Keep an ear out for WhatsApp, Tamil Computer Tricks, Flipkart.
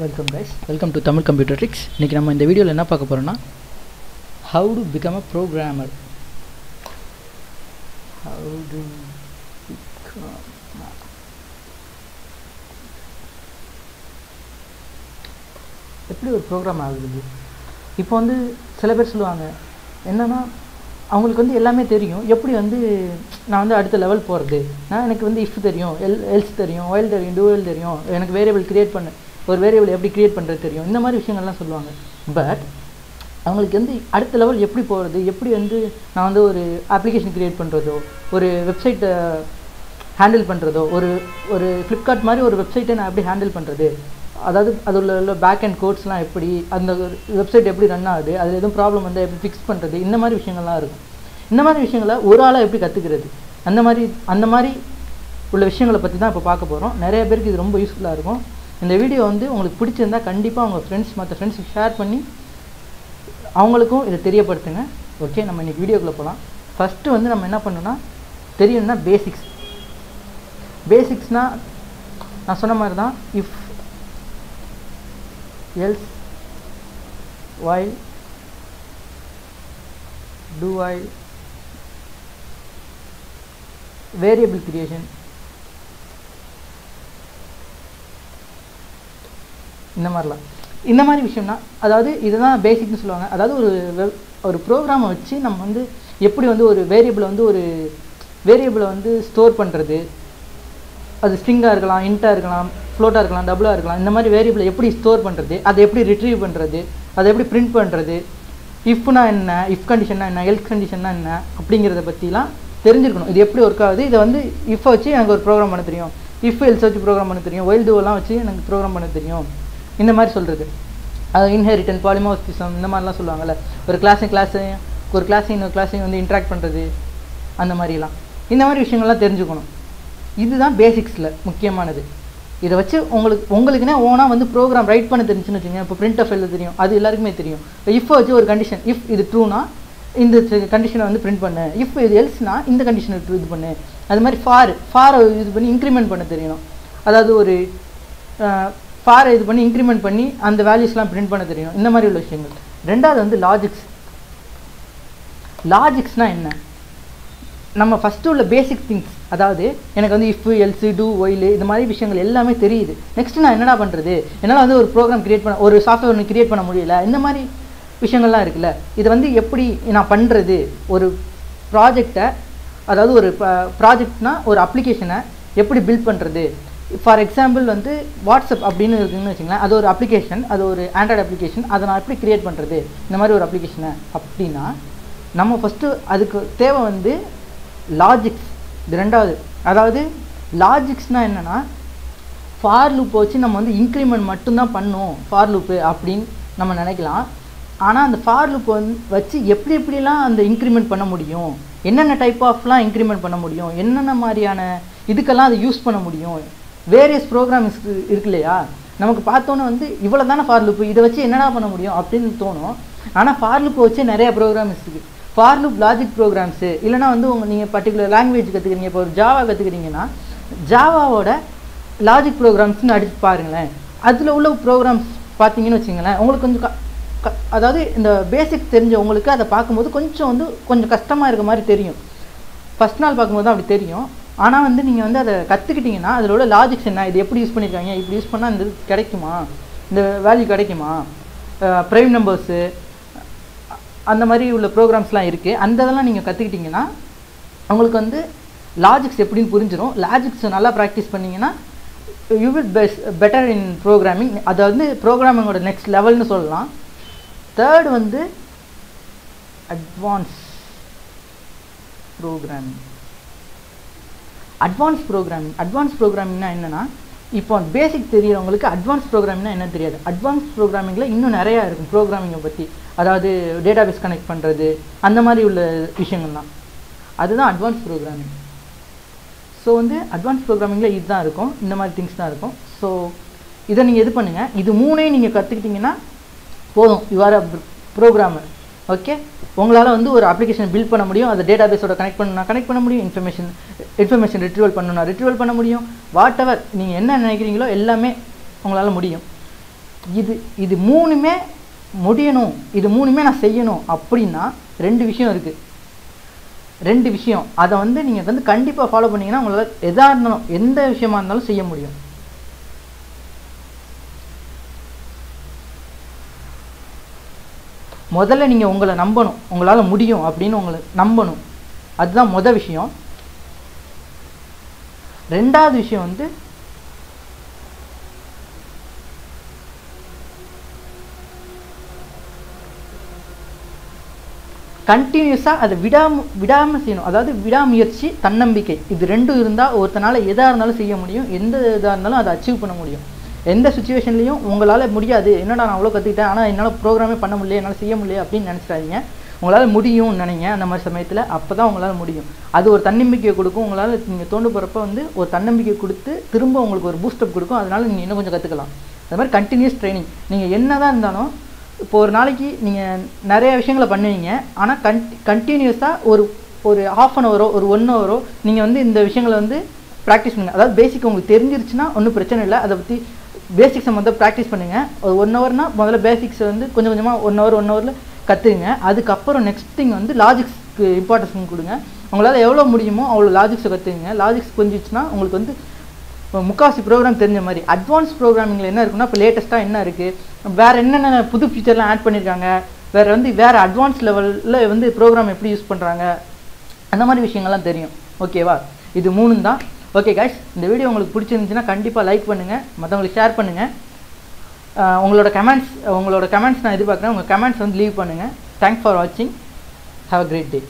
Welcome guys, welcome to Tamil Computer Tricks. Today we will see in this video how to become a programmer. How to become a programmer. Now we celebrate enna அவங்களுக்கு வந்து எல்லாமே தெரியும் எப்படி வந்து நான் வந்து அடுத்த level போறது நான் எனக்கு வந்து if தெரியும் else தெரியும் while தெரியும் do while தெரியும் எனக்கு variable create பண்ண ஒரு variable எப்படி create பண்றது தெரியும் இந்த மாதிரி விஷயங்கள் எல்லாம் சொல்லுவாங்க பட் அவங்களுக்கு வந்து அடுத்த லெவல் எப்படி போறது எப்படி வந்து நான் வந்து ஒரு application create பண்றதோ ஒரு website handle பண்றதோ ஒரு Flipkart மாதிரி ஒரு website நான் எப்படி handle பண்றது அதாவது அதுல உள்ள back end codes எல்லாம் எப்படி அந்த website எப்படி ரன் ஆகுது அதுல ஏதோ problem வந்தா எப்படி fix பண்றது இந்த மாதிரி விஷயங்கள் எல்லாம் இருக்கும் இந்த மாதிரி விஷயங்களை ஒரு ஆளா எப்படி கத்துக்கிறது அந்த மாதிரி உள்ள விஷயங்களை பத்தி தான் இப்ப பார்க்க போறோம் நிறைய பேருக்கு இது ரொம்ப யூஸ்புல்லா இருக்கும் இந்த வீடியோ வந்து உங்களுக்கு பிடிச்சிருந்தா கண்டிப்பா உங்க फ्रेंड्स மத்த फ्रेंड्ஸ்க்கு ஷேர் பண்ணி அவங்களுக்கும் இத தெரியப்படுத்துங்க ஓகே நம்ம இன்னைக்கு வீடியோக்குள்ள போலாம் first வந்து நம்ம என்ன பண்ணனும்னா தெரியும்னா பேசிக்ஸ்னா நான் சொன்ன மாதிரி தான் if else while do while variable creation இந்த மாதிரி விஷயம்னா அதாவது இதுதான் பேசிக் னு சொல்வாங்க அதாவது ஒரு புரோகிராமை வச்சு நம்ம வந்து எப்படி வந்து ஒரு வேரியபிள் வந்து ஸ்டோர் பண்றது அது string-ஆ இருக்கலாம் int-ஆ இருக்கலாம் float-ஆ இருக்கலாம் double-ஆ இருக்கலாம் இந்த மாதிரி variable எப்படி ஸ்டோர் பண்றது அதை எப்படி retrieve பண்றது அதை எப்படி print பண்றது if-னா என்ன if condition-னா என்ன else condition-னா என்ன அப்படிங்கறத பத்திலாம் தெரிஞ்சிருக்கணும் இது எப்படி வர்க் ஆகுது இத வந்து if வச்சு எனக்கு ஒரு program பண்ண தெரியும் if else வச்சு program பண்ண தெரியும் while do எல்லாம் வச்சு எனக்கு program பண்ண தெரியும் இந்த மாதிரி சொல்றது அது inheritance polymorphism இந்த மாதிரி எல்லாம் சொல்வாங்கல ஒரு class-ஐ வந்து interact பண்றது அந்த மாதிரிலாம் இந்த மாதிரி விஷயங்கள் எல்லாம் தெரிஞ்சுக்கணும் இதுதான் பேசிக்ஸ்ல முக்கியமானது இத வச்சு உங்களுக்குனே ஓனா வந்து புரோகிராம் ரைட் பண்ண தெரிஞ்சின்னு வெச்சீங்க இப்ப print of எல்லாம் தெரியும் அது எல்லாருக்குமே தெரியும் if வச்சு ஒரு கண்டிஷன் if இது true னா இந்த கண்டிஷனை வந்து print பண்ணு if இது else னா இந்த கண்டிஷனை இது பண்ணு அது மாதிரி for யூஸ் பண்ணி இன்கிரிமென்ட் பண்ண தெரியும் அதாவது ஒரு for இது பண்ணி இன்கிரிமென்ட் பண்ணி அந்த வேல்யூஸ்லாம் print பண்ண தெரியும் இந்த மாதிரி உள்ள விஷயங்கள் இரண்டாவது வந்து லாஜிக்ஸ்னா என்ன நம்ம first உள்ள basic things அதாவது எனக்கு வந்து if else do while இந்த மாதிரி விஷயங்கள் எல்லாமே தெரியுது next நான் என்னடா பண்றது என்னால வந்து ஒரு program create பண்ண ஒரு software ஒன்னு create பண்ண முடியல இந்த மாதிரி விஷயங்கள்லாம் இருக்குல இது வந்து எப்படி நான் பண்றது ஒரு ப்ராஜெக்ட்ட அதாவது ஒரு ப்ராஜெக்ட்னா ஒரு application-ஐ எப்படி build பண்றது for example வந்து WhatsApp அப்படினு இருக்குன்னு வெச்சீங்களா அது ஒரு application அது ஒரு Android application அத நான் எப்படி create பண்றது இந்த மாதிரி ஒரு application-ஐ அப்படினா நம்ம first அதுக்கு தேவை வந்து logics இரண்டாவது அதாவது logicsனா என்னன்னா for loop வச்சு நம்ம வந்து இன்கிரிமென்ட் மட்டும் தான் பண்ணுவோம் for loop அப்படி நம்ம நினைக்கலாம் ஆனா அந்த for loop வச்சு எப்படிலாம் அந்த இன்கிரிமென்ட் பண்ண முடியும் என்னென்ன டைப் ஆஃப்லாம் இன்கிரிமென்ட் பண்ண முடியும் என்னென்ன மாதிரியான இதுக்கெல்லாம் அது யூஸ் பண்ண முடியும் various programs இருக்குலையா நமக்கு பார்த்தோனே வந்து இவ்வளவுதான for loop இத வச்சு என்னடா பண்ண முடியும் அப்படினு தோணும் ஆனா for loop வச்சு நிறைய programs இருக்கு for loop logic programs இல்லனா வந்து நீங்க particular language கத்துக்கிறீங்க இப்ப ஒரு java கத்துக்கிறீங்கன்னா java ஓட logic programs னு அடிச்சு பாருங்க அதுல உள்ள programs பாத்தீங்கன்னு வெச்சீங்களா உங்களுக்கு கொஞ்சம் அதாவது இந்த basic தெரிஞ்ச உங்களுக்கு அத பாக்கும்போது கொஞ்சம் கஷ்டமா இருக்க மாதிரி தெரியும் ஃபர்ஸ்ட் நாள் பாக்கும்போது அப்படி தெரியும் ஆனா வந்து நீங்க வந்து அத கத்துக்கிட்டீங்கன்னா அதுல உள்ள logics என்ன இது எப்படி யூஸ் பண்ணிருக்காங்க இப்படி யூஸ் பண்ணா இந்த கிடைக்குமா இந்த வேல்யூ கிடைக்குமா prime numbers அந்த மாதிரி உள்ள programs-லாம் இருக்கு அந்த அதெல்லாம் நீங்க கத்துக்கிட்டீங்கன்னா உங்களுக்கு வந்து logics எப்படின்னு புரிஞ்சிரும் logics நல்லா பிராக்டீஸ் பண்ணீங்கன்னா you will be better in programming அது வந்து programming-ஓட next level னு சொல்லலாம் third வந்து advanced programming-னா என்னன்னா இப்போ basic தெரியுறவங்களுக்கு advanced programming-னா என்ன தெரியாது advanced programming-ல இன்னும் நிறைய இருக்கும் programming-ஐ பத்தி அதாவது டேட்டாபேஸ் கனெக்ட் பண்றது அந்த மாதிரி உள்ள விஷயங்கள்லாம் அதுதான் advanced programming சோ வந்து advanced programming-ல இதுதான் இருக்கும் இந்த மாதிரி things தான் இருக்கும் சோ இத நீங்க எது பண்ணுங்க இது மூணையும் நீங்க கத்துக்கிட்டீங்கன்னா போதும் you are a programmer okay உங்களால வந்து ஒரு application build பண்ண முடியும் அத டேட்டாபேஸோட கனெக்ட் பண்ண முடியும் information retrieval பண்ண முடியும் whatever நீங்க என்ன நினைக்கிறீங்களோ எல்லாமே உங்களால முடியும் இது மூணுமே முடியணும், இது மூணுமே நான் செய்யணும் அப்படினா ரெண்டு விஷயம் இருக்கு. ரெண்டு விஷயம் அத வந்து நீங்க வந்து கண்டிப்பா ஃபாலோ பண்ணீங்கனா உங்களால எதார்த்தம் எந்த விஷயமா இருந்தாலும் செய்ய முடியும். முதல்ல நீங்க உங்களை நம்பணும், உங்களால முடியும் அப்படினு உங்களை நம்பணும். அதுதான் முதல் விஷயம். ரெண்டாவது விஷயம் வந்து கண்டினியூஸா அதை விடாம செய்யணும். அதாவது விடாமுயற்சி, தன்னம்பிக்கை, இது ரெண்டும் இருந்தா ஒருத்தனால எதா இருந்தாலும் செய்ய முடியும், எந்த இதா இருந்தாலும் அதை அச்சீவ் பண்ண முடியும். எந்த சுச்சுவேஷன்லையும் உங்களால முடியாது, என்னடா நான் அவ்வளோ கற்றுக்கிட்டேன் ஆனால் என்னால் ப்ரோக்ராமே பண்ண முடியல, என்னால் செய்ய முடியல அப்படின்னு நினச்சிடாதீங்க. உங்களால் முடியும்னு நினைங்க அந்த மாதிரி சமயத்தில், அப்போ தான் உங்களால் முடியும். அது ஒரு தன்னம்பிக்கையை கொடுக்கும். உங்களால் நீங்கள் தோண்டு போகிறப்ப வந்து ஒரு தன்னம்பிக்கை கொடுத்து திரும்ப உங்களுக்கு ஒரு பூஸ்டப் கொடுக்கும். அதனால் நீங்கள் இன்னும் கொஞ்சம் கற்றுக்கலாம். அது மாதிரி கண்டினியூஸ் ட்ரைனிங். நீங்கள் என்ன தான் இருந்தாலும் இப்போ ஒரு நாளைக்கு நீங்கள் நிறைய விஷயங்களை பண்ணுவீங்க, ஆனால் கண்டினியூஸாக ஒரு ஹாஃப் அன் ஹவரோ ஒரு ஒன் ஹவரோ நீங்கள் வந்து இந்த விஷயங்களை வந்து ப்ராக்டிஸ் பண்ணுங்கள். அதாவது பேசிக் உங்களுக்கு தெரிஞ்சிருச்சுன்னா ஒன்றும் பிரச்சனை இல்லை, அதை பற்றி பேசிக்ஸை வந்து ப்ராக்டிஸ் பண்ணுங்கள். ஒரு ஒன் ஹவர்னால் முதல்ல பேசிக்ஸை வந்து கொஞ்சம் கொஞ்சமாக ஒன் ஹவரில் கற்றுங்க. அதுக்கப்புறம் நெக்ஸ்ட் திங் வந்து லாஜிக்ஸ்க்கு இம்பார்ட்டன்ஸ் கொடுங்க. உங்களால் எவ்வளோ முடியுமோ அவ்வளோ லாஜிக்ஸை கற்றுக்குங்க. லாஜிக்ஸ் புரிஞ்சிச்சுன்னா உங்களுக்கு வந்து முக்காசி ப்ரோக்ராம் தெரிஞ்ச மாதிரி. அட்வான்ஸ் ப்ரோக்ராமிங்கில் என்ன இருக்குன்னா இப்போ லேட்டஸ்ட்டாக என்ன இருக்குது, வேறு என்னென்ன புது ஃபீச்சர்லாம் ஆட் பண்ணியிருக்காங்க, வேறு அட்வான்ஸ் லெவலில் வந்து ப்ரோக்ராம் எப்படி யூஸ் பண்ணுறாங்க, அந்த மாதிரி விஷயங்கள்லாம் தெரியும். ஓகேவா? இது மூணும் தான். ஓகே கைஸ், இந்த வீடியோ உங்களுக்கு பிடிச்சிருந்துச்சுன்னா கண்டிப்பாக லைக் பண்ணுங்கள், மற்றவங்களுக்கு ஷேர் பண்ணுங்கள். உங்களோட கமெண்ட்ஸ் நான் எதிர்பார்க்குறேன். உங்கள் கமெண்ட்ஸ் வந்து லீவ் பண்ணுங்கள். தேங்க்ஸ் ஃபார் வாட்சிங். Have a great day.